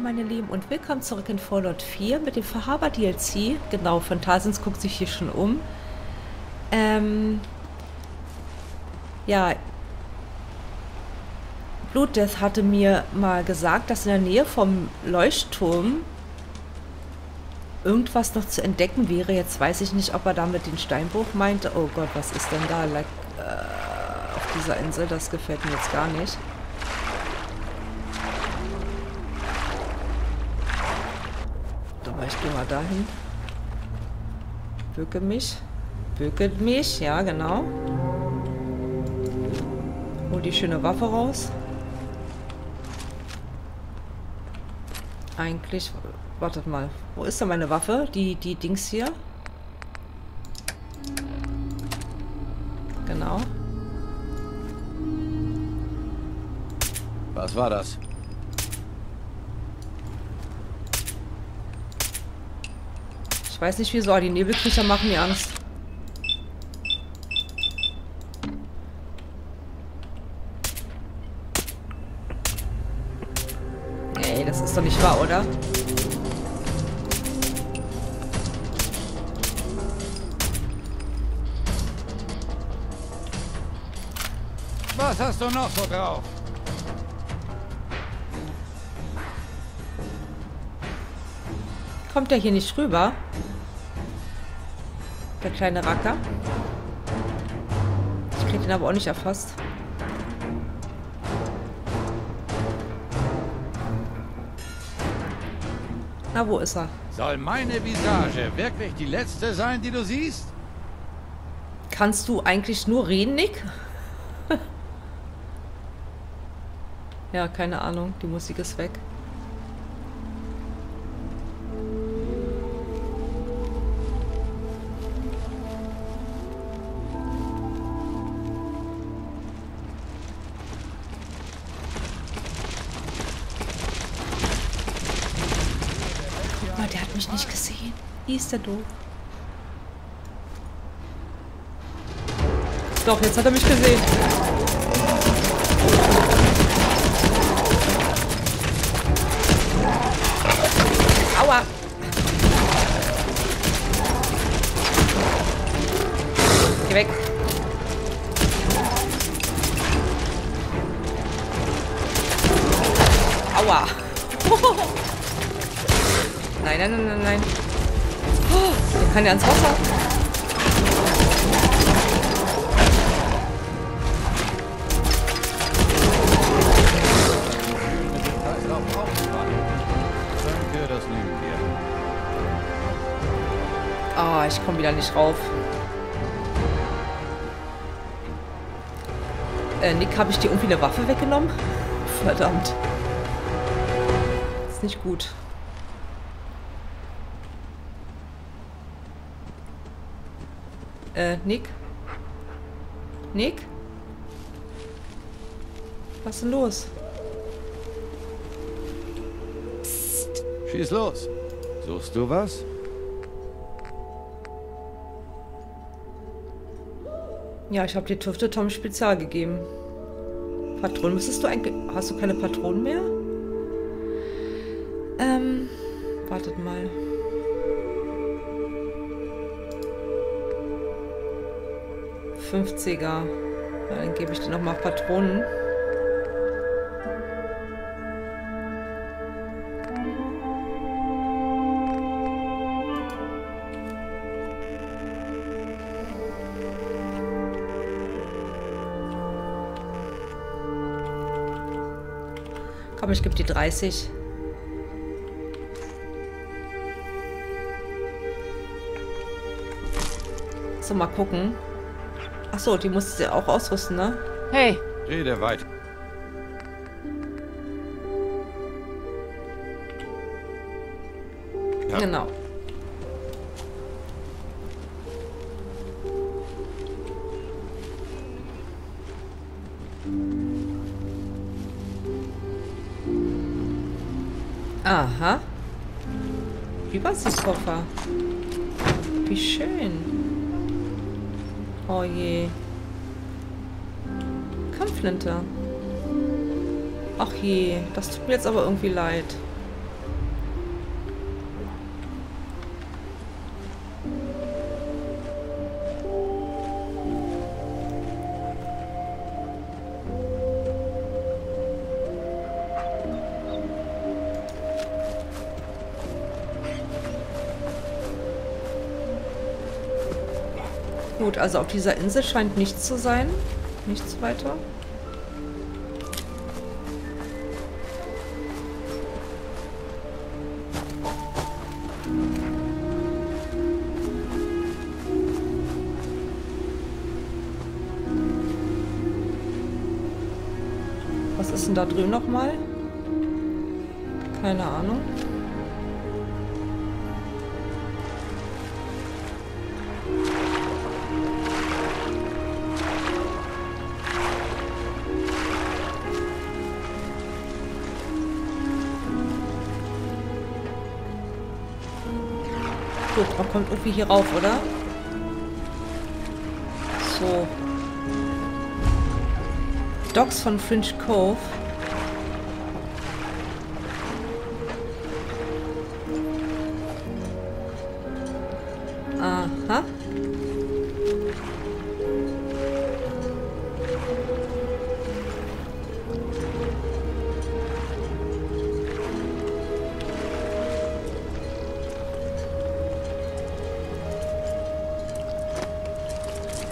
Hallo meine Lieben und willkommen zurück in Fallout 4 mit dem Far Harbor DLC. Genau, Phantasien guckt sich hier schon um. Ja. Blood Death hatte mir mal gesagt, dass in der Nähe vom Leuchtturm irgendwas noch zu entdecken wäre. Jetzt weiß ich nicht, ob er damit den Steinbruch meinte. Oh Gott, was ist denn da? Like, auf dieser Insel, das gefällt mir jetzt gar nicht. Ich gehe mal dahin. Bücke mich. Bücket mich. Ja, genau. Hol die schöne Waffe raus. Eigentlich... Wartet mal. Wo ist denn meine Waffe? Die Dings hier. Genau. Was war das? Ich weiß nicht wieso, die Nebelkriecher machen mir Angst. Ey, das ist doch nicht wahr, oder? Was hast du noch so drauf? Kommt der hier nicht rüber? Der kleine Racker. Ich krieg ihn aber auch nicht erfasst. Na, wo ist er? Soll meine Visage wirklich die letzte sein, die du siehst? Kannst du eigentlich nur reden, Nick? Ja, keine Ahnung. Die Musik ist weg. Ist der doof? Doch, jetzt hat er mich gesehen. Aua! Geh weg! Aua! Nein, nein, nein, nein, nein. Der kann ja ans Wasser. Ah, ich komme wieder nicht rauf. Nick, habe ich dir irgendwie eine Waffe weggenommen? Verdammt. Ist nicht gut. Nick? Nick? Was ist denn los? Psst. Schieß los. Suchst du was? Ja, ich habe dir Tüfte Tom Spezial gegeben. Patronen müsstest du eigentlich... Hast du keine Patronen mehr? Wartet mal. $50er. Ja, dann gebe ich dir nochmal Patronen. Komm, ich gebe dir 30. So, mal gucken. Achso, die musst du ja auch ausrüsten, ne? Hey! Rede weiter. Ja. Genau. Aha. Übersichtskoffer. Wie schön. Oh je. Kampfflinte. Ach je, das tut mir jetzt aber irgendwie leid. Gut, also auf dieser Insel scheint nichts zu sein. Nichts weiter. Was ist denn da drüben nochmal? Keine Ahnung. Man kommt irgendwie hier rauf, oder? So. Docks von Fringe Cove. Aha.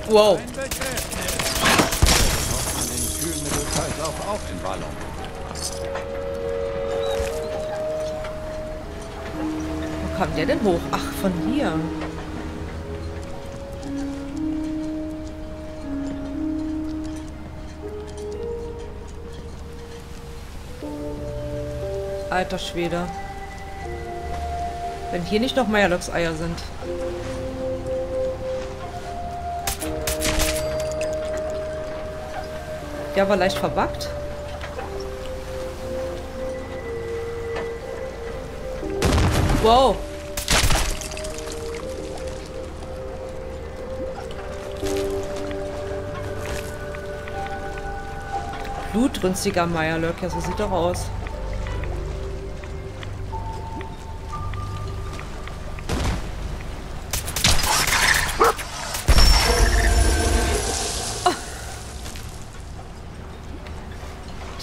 Wow. Wo kam der denn hoch? Ach, von hier. Alter Schwede. Wenn hier nicht noch Meierlocks-Eier sind. Der war leicht verbuggt. Wow. Blutrünstiger Meierlöck. Ja, so sieht er aus.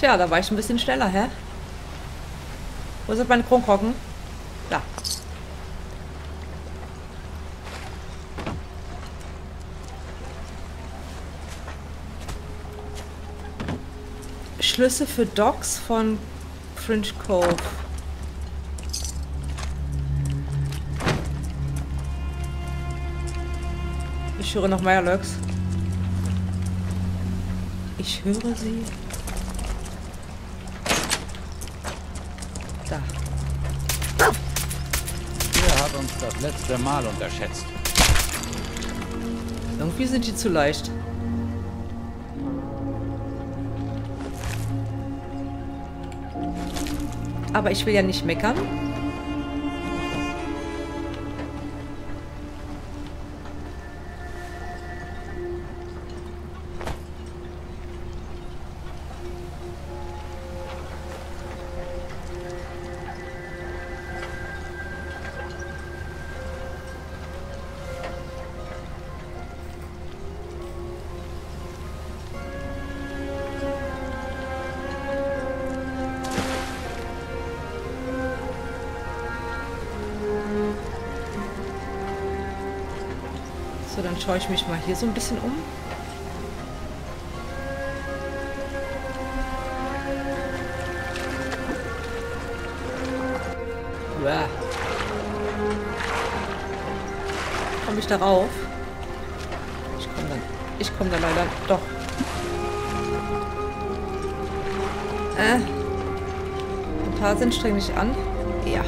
Ja, da war ich ein bisschen schneller, hä? Wo sind meine Kronkorken? Da. Schlüssel für Docks von Fringe Cove. Ich höre noch Meierlöcks. Ich höre sie. Das letzte Mal unterschätzt. Irgendwie sind die zu leicht. Aber ich will ja nicht meckern. So, dann schaue ich mich mal hier so ein bisschen um. Uah. Komme ich da rauf? Ich komme da leider doch. Phantasien, streng dich an. Ja.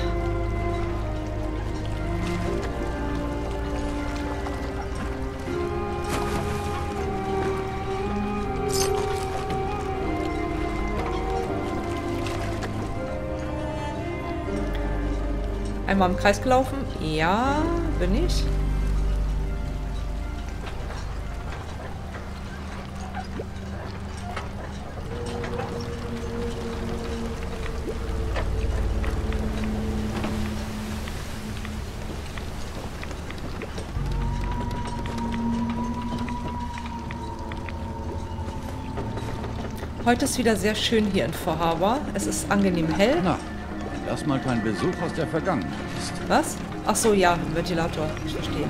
Einmal im Kreis gelaufen. Ja, bin ich. Heute ist wieder sehr schön hier in Far Harbor. Es ist angenehm hell. Na. Erstmal kein Besuch aus der Vergangenheit ist. Was? Ach so, ja, Ventilator. Ich verstehe.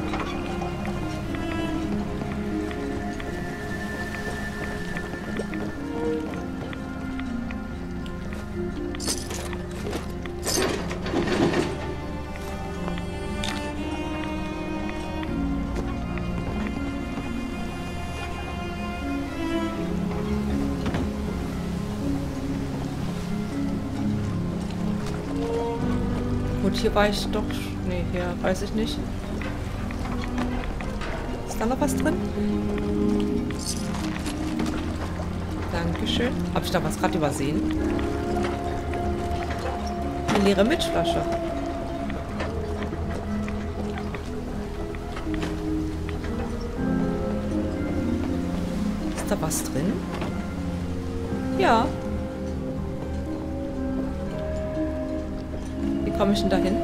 Stimmt, hier war ich doch... Nee, hier weiß ich nicht. Ist da noch was drin? Dankeschön. Habe ich da was gerade übersehen? Eine leere Milchflasche. Ist da was drin? Ja. Wie komme ich denn da hin?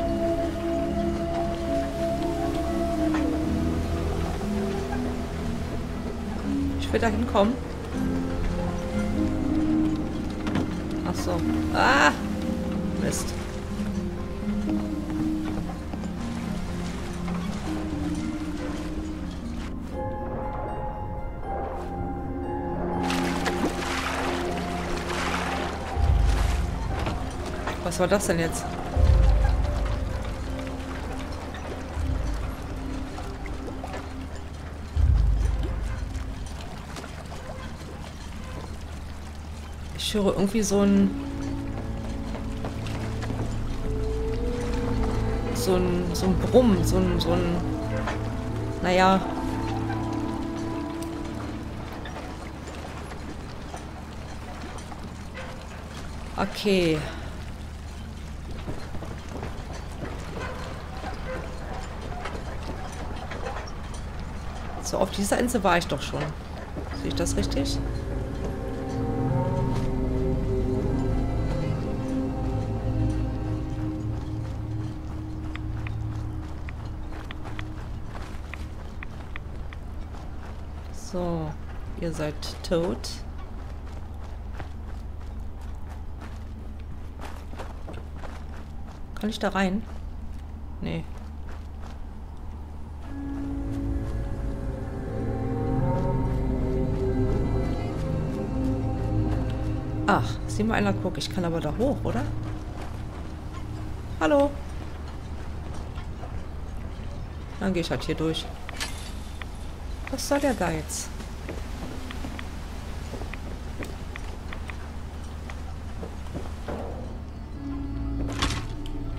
Ich will da hinkommen. Ach so. Ah! Mist. Was war das denn jetzt? Ich höre irgendwie so ein Brummen, naja. Okay. So, auf dieser Insel war ich doch schon. Sehe ich das richtig? So, ihr seid tot. Kann ich da rein? Nee. Ach, sieh mal einer, guck, ich kann aber da hoch, oder? Hallo? Dann gehe ich halt hier durch. Was soll der da jetzt?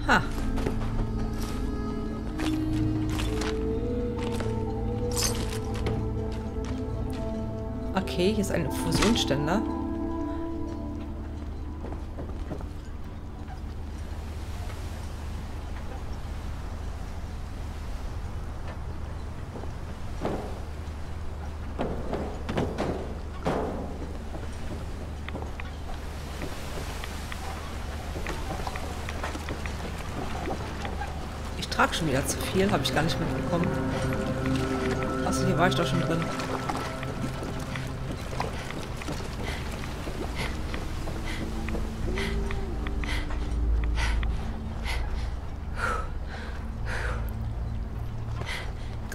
Ha! Okay, hier ist ein Fusionsständer. Ich trage schon wieder zu viel, habe ich gar nicht mitbekommen. Achso, hier war ich doch schon drin.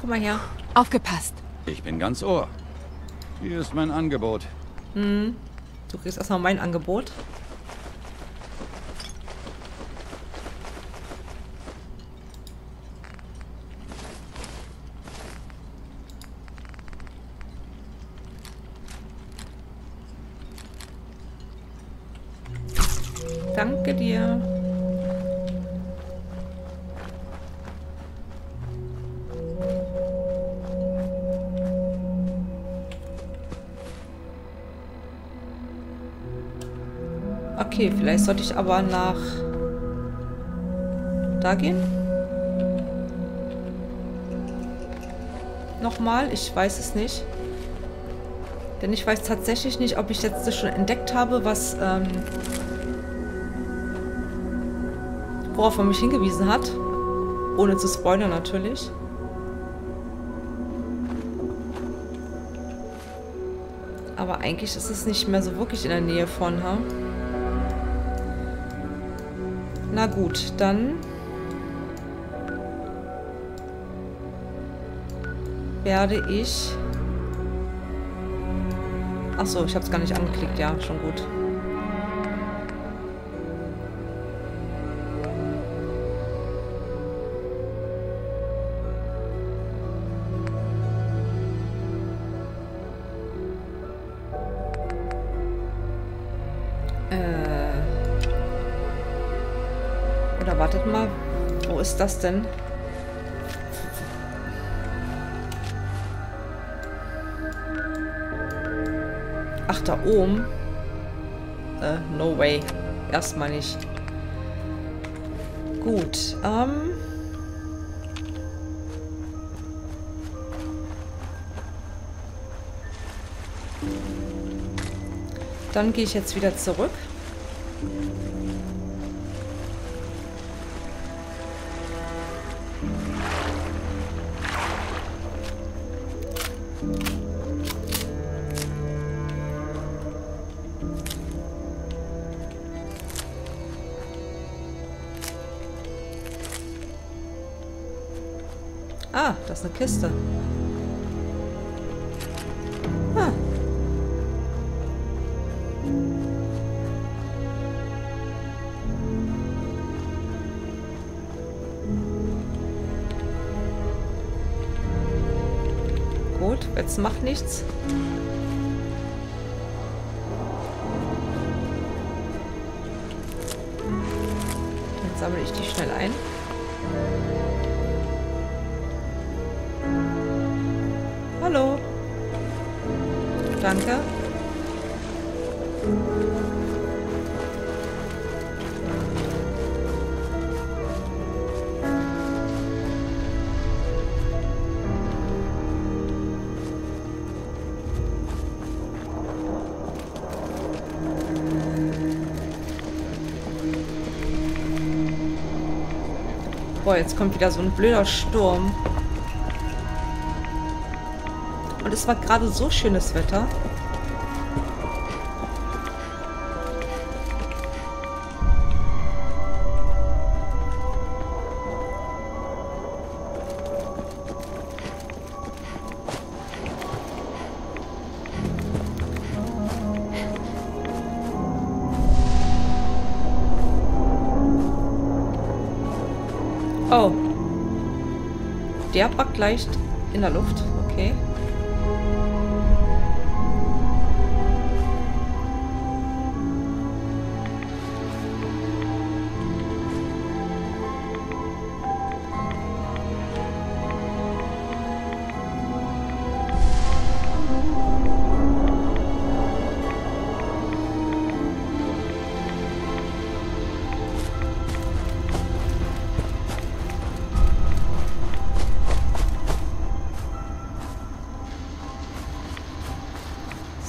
Komm mal her. Aufgepasst. Ich bin ganz Ohr. Hier ist mein Angebot. Hm. Du kriegst erstmal mein Angebot. Danke dir. Okay, vielleicht sollte ich aber nach da gehen. Nochmal, ich weiß es nicht. Denn ich weiß tatsächlich nicht, ob ich jetzt das schon entdeckt habe, was... worauf er mich hingewiesen hat. Ohne zu spoilern natürlich. Aber eigentlich ist es nicht mehr so wirklich in der Nähe von, ha? Na gut, dann... werde ich... Achso, ich habe es gar nicht angeklickt. Ja, schon gut. Oder wartet mal, genau ist das denn? Ach, da oben? No way. Erstmal nicht. Gut, dann gehe ich jetzt wieder zurück. Ah, das ist eine Kiste. Ah. Gut, jetzt macht nichts. Dann sammle ich die schnell ein. Hallo. Danke. Boah, jetzt kommt wieder so ein blöder Sturm. Und es war gerade so schönes Wetter. Oh. Der packt leicht in der Luft. Okay.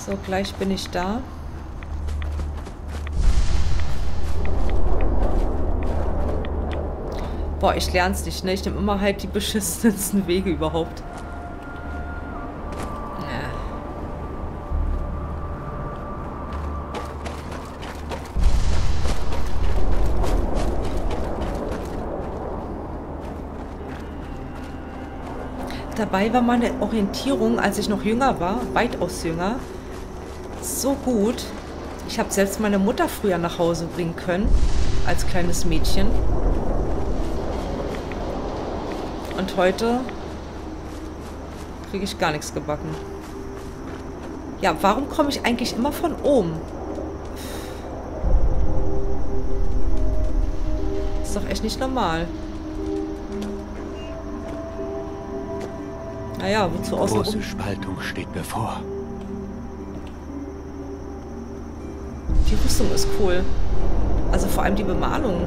So, gleich bin ich da. Boah, ich lerne es nicht, ne? Ich nehme immer halt die beschissensten Wege überhaupt. Dabei war meine Orientierung, als ich noch jünger war, weitaus jünger, so gut. Ich habe selbst meine Mutter früher nach Hause bringen können, als kleines Mädchen. Und heute kriege ich gar nichts gebacken. Ja, warum komme ich eigentlich immer von oben? Ist doch echt nicht normal. Naja, wozu aus dem... Große Spaltung steht bevor. Die Rüstung ist cool. Also vor allem die Bemalung.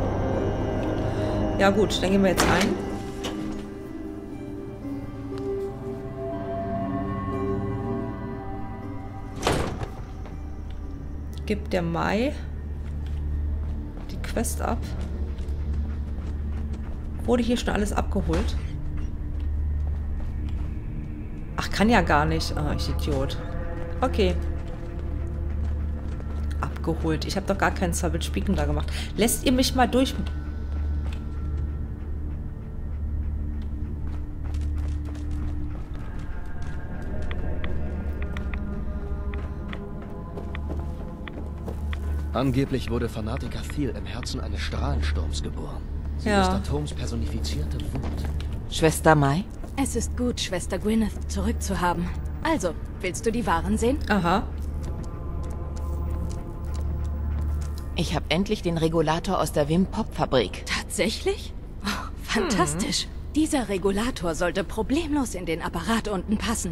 Ja gut, dann gehen wir jetzt rein. Gibt der Mai die Quest ab. Wurde hier schon alles abgeholt? Ach, kann ja gar nicht. Ah, ich Idiot. Okay. Geholt. Ich habe doch gar keinen Savage Beacon da gemacht. Lässt ihr mich mal durch? Angeblich wurde Fanatica Zeal im Herzen eines Strahlensturms geboren. Sie ist Atoms personifizierte Wut. Schwester Mai? Es ist gut, Schwester Gwyneth zurückzuhaben. Also, willst du die Waren sehen? Aha. Ich habe endlich den Regulator aus der Wim-Pop-Fabrik. Tatsächlich? Oh, Fantastisch. Dieser Regulator sollte problemlos in den Apparat unten passen.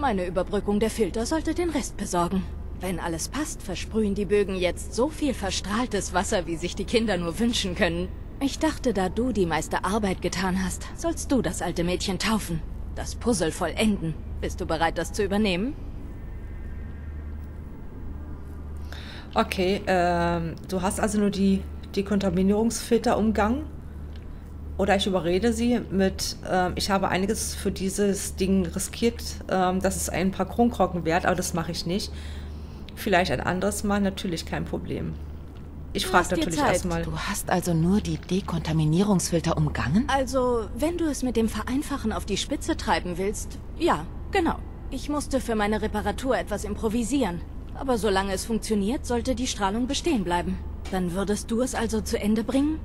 Meine Überbrückung der Filter sollte den Rest besorgen. Wenn alles passt, versprühen die Bögen jetzt so viel verstrahltes Wasser, wie sich die Kinder nur wünschen können. Ich dachte, da du die meiste Arbeit getan hast, sollst du das alte Mädchen taufen. Das Puzzle vollenden. Bist du bereit, das zu übernehmen? Okay, du hast also nur die Kontaminierungsfilter umgangen. Oder ich überrede sie mit, ich habe einiges für dieses Ding riskiert, dass es ein paar Kronkorken wert, aber das mache ich nicht. Vielleicht ein anderes Mal, natürlich kein Problem. Ich frage natürlich erstmal. Du hast also nur die Dekontaminierungsfilter umgangen? Also, wenn du es mit dem Vereinfachen auf die Spitze treiben willst, ja, genau. Ich musste für meine Reparatur etwas improvisieren. Aber solange es funktioniert, sollte die Strahlung bestehen bleiben. Dann würdest du es also zu Ende bringen?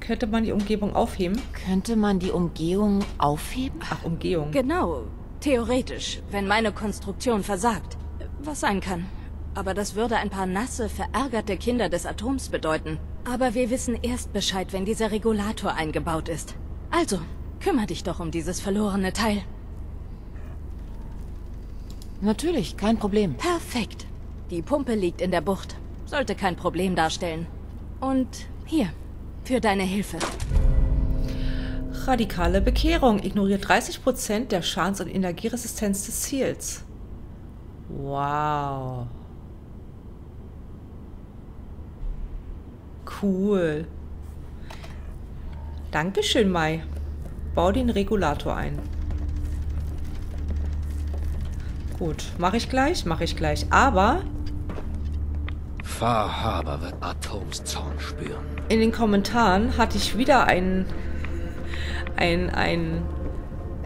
Könnte man die Umgebung aufheben? Könnte man die Umgehung aufheben? Ach, Umgehung. Genau. Theoretisch, wenn meine Konstruktion versagt. Was sein kann. Aber das würde ein paar nasse, verärgerte Kinder des Atoms bedeuten. Aber wir wissen erst Bescheid, wenn dieser Regulator eingebaut ist. Also, kümmere dich doch um dieses verlorene Teil. Natürlich, kein Problem. Perfekt. Die Pumpe liegt in der Bucht. Sollte kein Problem darstellen. Und hier, für deine Hilfe. Radikale Bekehrung. Ignoriert 30% der Schadens- und Energieresistenz des Ziels. Wow. Cool. Dankeschön, Mai. Bau den Regulator ein. Gut, mache ich gleich. Aber Far Harbor wird Atoms Zorn spüren. In den Kommentaren hatte ich wieder einen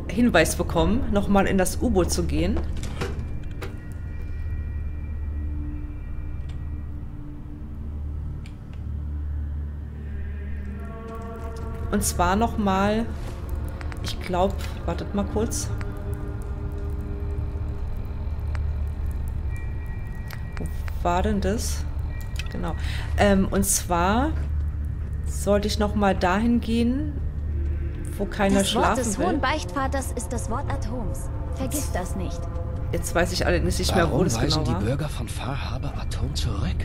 Hinweis bekommen, nochmal in das U-Boot zu gehen. Und zwar nochmal, ich glaube, wartet mal kurz. Wo war denn das? Genau. Und zwar sollte ich nochmal dahin gehen, wo keiner schlafen will. Das Wort des Hohen Beichtvaters ist das Wort Atoms. Vergiss das nicht. Jetzt weiß ich allerdings nicht mehr, wo das genau war. Warum weisen die Bürger von Far Harbor Atom zurück?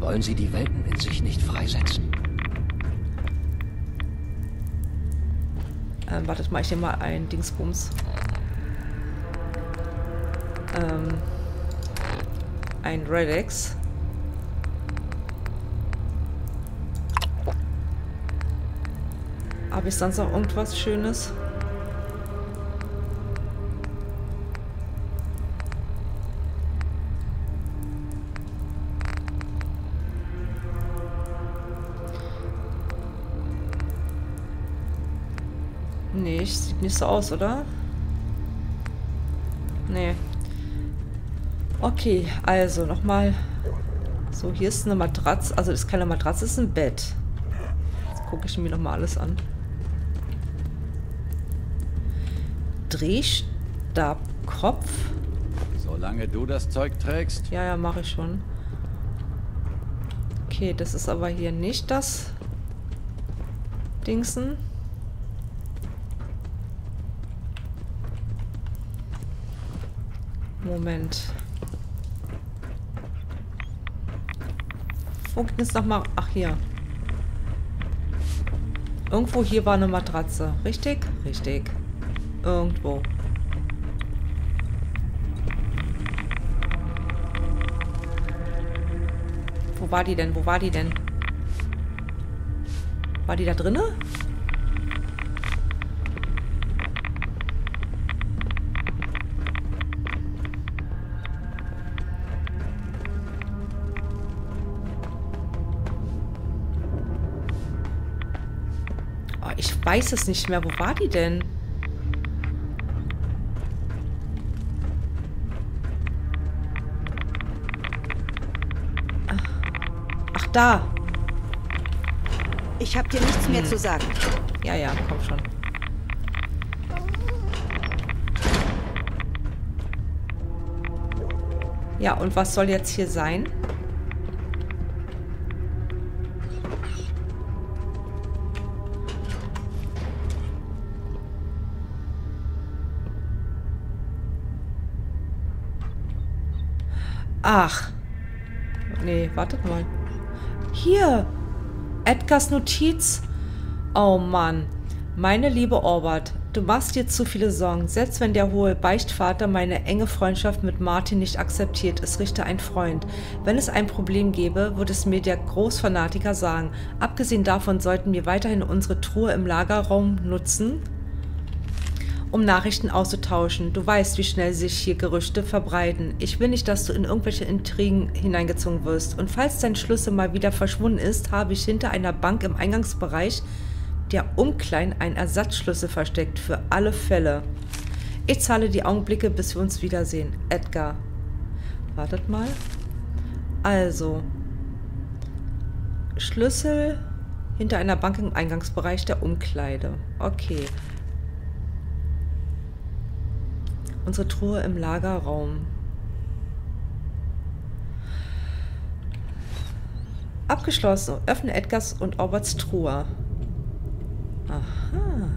Wollen sie die Welten in sich nicht freisetzen? Wartet mal, ich nehme mal ein Dingsbums. Ein Redex. Habe ich sonst noch irgendwas Schönes? Nee, sieht nicht so aus, oder? Nee. Okay, also nochmal. So, hier ist eine Matratze. Also das ist keine Matratze, das ist ein Bett. Jetzt gucke ich mir nochmal alles an. Drehstabkopf. Solange du das Zeug trägst. Ja, ja, mache ich schon. Okay, das ist aber hier nicht das Dingsen. Moment. Wo geht es nochmal? Ach, hier. Irgendwo hier war eine Matratze. Richtig? Richtig. Irgendwo. Wo war die denn? Wo war die denn? War die da drinne? Ich weiß es nicht mehr. Wo war die denn? Ach, da. Ich habe dir nichts mehr zu sagen. Ja, ja, komm schon. Ja, und was soll jetzt hier sein? Ach. Nee, wartet mal. Hier. Edgars Notiz. Oh Mann. Meine liebe Aubert, du machst dir zu viele Sorgen. Selbst wenn der hohe Beichtvater meine enge Freundschaft mit Martin nicht akzeptiert, ist Richter ein Freund. Wenn es ein Problem gäbe, würde es mir der Großfanatiker sagen. Abgesehen davon sollten wir weiterhin unsere Truhe im Lagerraum nutzen, um Nachrichten auszutauschen. Du weißt, wie schnell sich hier Gerüchte verbreiten. Ich will nicht, dass du in irgendwelche Intrigen hineingezogen wirst. Und falls dein Schlüssel mal wieder verschwunden ist, habe ich hinter einer Bank im Eingangsbereich der Umkleiden einen Ersatzschlüssel versteckt für alle Fälle. Ich zahle die Augenblicke, bis wir uns wiedersehen. Edgar. Wartet mal. Also. Schlüssel hinter einer Bank im Eingangsbereich der Umkleide. Okay. Unsere Truhe im Lagerraum. Abgeschlossen. Öffne Edgars und Auberts Truhe. Aha.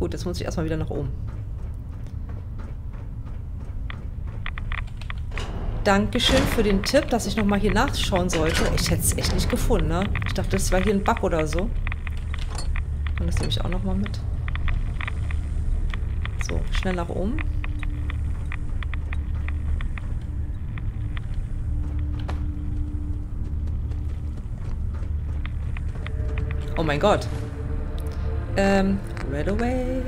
Gut, jetzt muss ich erstmal wieder nach oben. Dankeschön für den Tipp, dass ich nochmal hier nachschauen sollte. Ich hätte es echt nicht gefunden, ne? Ich dachte, das war hier ein Bug oder so. Und das nehme ich auch nochmal mit. So, schnell nach oben. Oh mein Gott. Right away.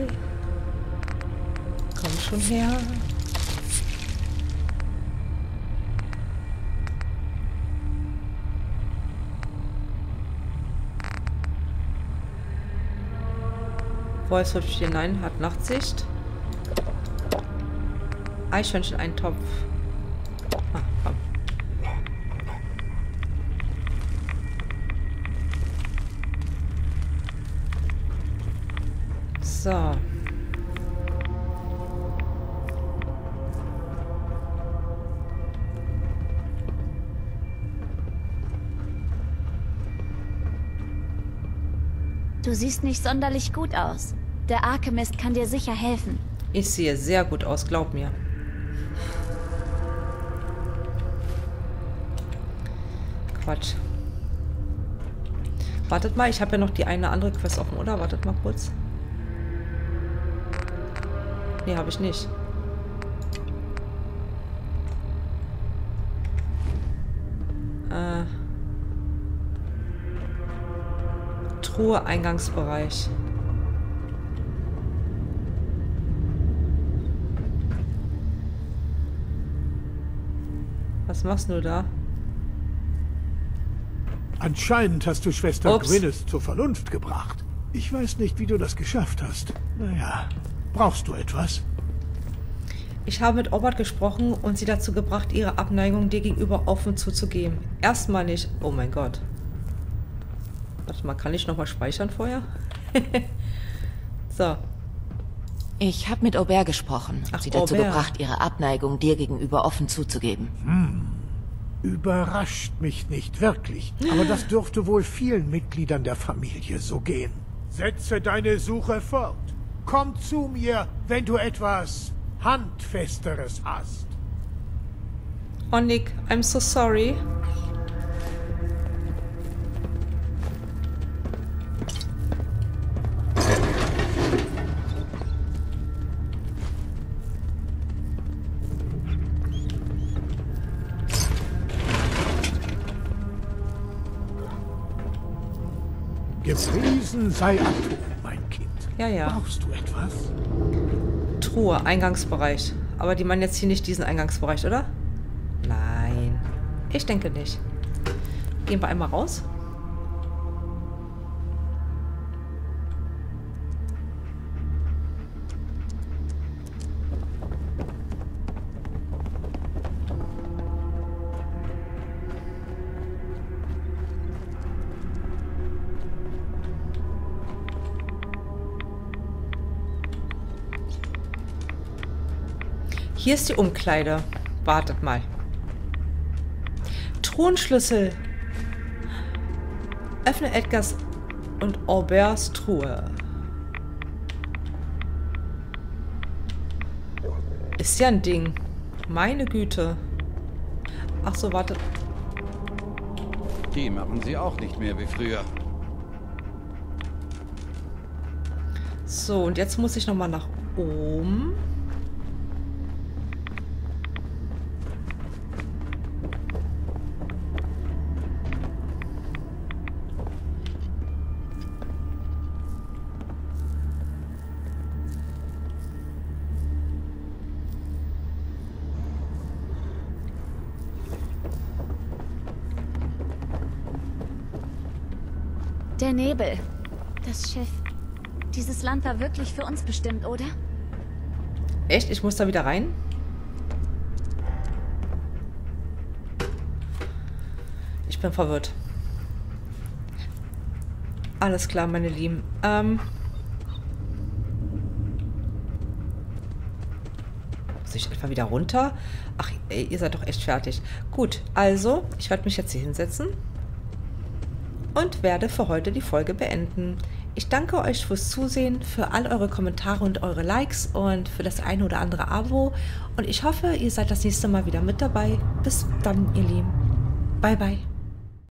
Komm schon her. Wolfshüppchen, nein, hat Nachtsicht. Eichhörnchen, ein Topf. Ah, komm. So. Du siehst nicht sonderlich gut aus. Der Alchemist kann dir sicher helfen. Ich sehe sehr gut aus, glaub mir. Quatsch. Wartet mal, ich habe ja noch die eine andere Quest offen, oder? Wartet mal kurz. Nee, habe ich nicht. Truhe, Eingangsbereich. Was machst du da? Anscheinend hast du Schwester Gwyneth zur Vernunft gebracht. Ich weiß nicht, wie du das geschafft hast. Naja... Brauchst du etwas? Ich habe mit Aubert gesprochen und sie dazu gebracht, ihre Abneigung dir gegenüber offen zuzugeben. Erstmal nicht. Oh mein Gott. Warte mal, kann ich nochmal speichern vorher? So. Ich habe mit Aubert gesprochen und sie dazu gebracht, ihre Abneigung dir gegenüber offen zuzugeben. Hm. Überrascht mich nicht wirklich. Aber das dürfte wohl vielen Mitgliedern der Familie so gehen. Setze deine Suche fort. Komm zu mir, wenn du etwas Handfesteres hast. Oh Nick, I'm so sorry. Gepriesen sei Atom, mein Kind. Ja, ja. Brauchst du etwas? Truhe, Eingangsbereich. Aber die meinen jetzt hier nicht diesen Eingangsbereich, oder? Nein. Ich denke nicht. Gehen wir einmal raus. Hier ist die Umkleide. Wartet mal. Truhenschlüssel. Öffne Edgars und Auberts Truhe. Ist ja ein Ding. Meine Güte. Ach so, warte. Die machen sie auch nicht mehr wie früher. So, und jetzt muss ich nochmal nach oben. Der Nebel. Das Schiff. Dieses Land war wirklich für uns bestimmt, oder? Echt? Ich muss da wieder rein? Ich bin verwirrt. Alles klar, meine Lieben. Muss ich etwa wieder runter? Ach, ey, ihr seid doch echt fertig. Gut, also, ich werde mich jetzt hier hinsetzen. Und werde für heute die Folge beenden. Ich danke euch fürs Zusehen, für all eure Kommentare und eure Likes und für das eine oder andere Abo. Und ich hoffe, ihr seid das nächste Mal wieder mit dabei. Bis dann, ihr Lieben. Bye, bye.